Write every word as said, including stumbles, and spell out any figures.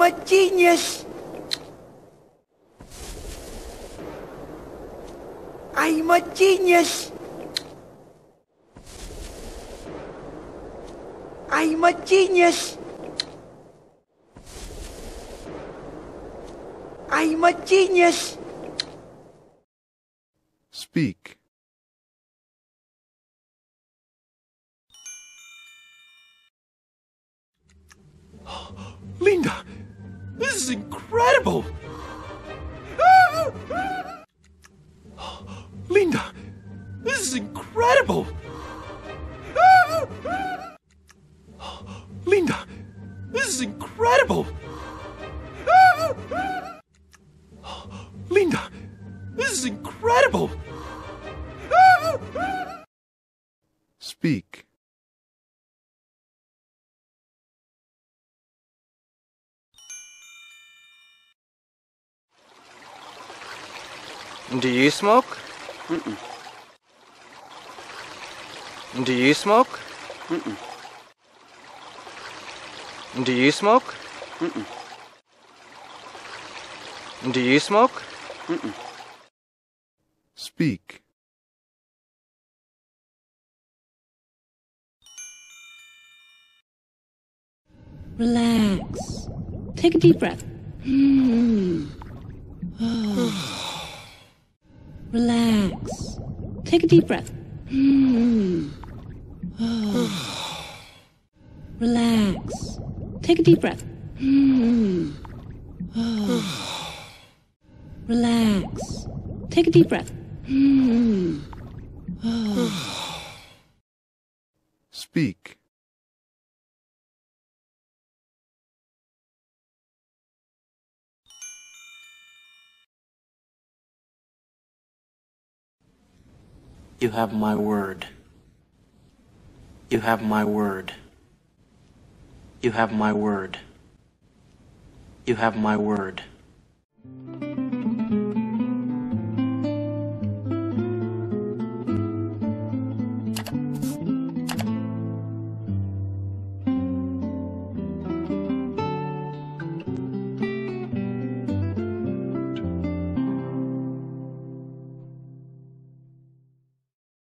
I'm a genius. I'm a genius. I'm a genius. I'm a genius. Speak. Linda, this is incredible! Linda, this is incredible! Linda, this is incredible! Linda, this is incredible! Speak. Do you smoke? Mm-mm. Do you smoke? Mm-mm. Do you smoke? Mm-mm. Do you smoke? Mm-mm. Speak. Relax. Take a deep breath. Mm. Oh. Relax. Take a deep breath. Mm. Oh. Relax. Take a deep breath. Mm. Oh. Relax. Take a deep breath. Mm. Oh. Speak. You have my word. You have my word. You have my word. You have my word.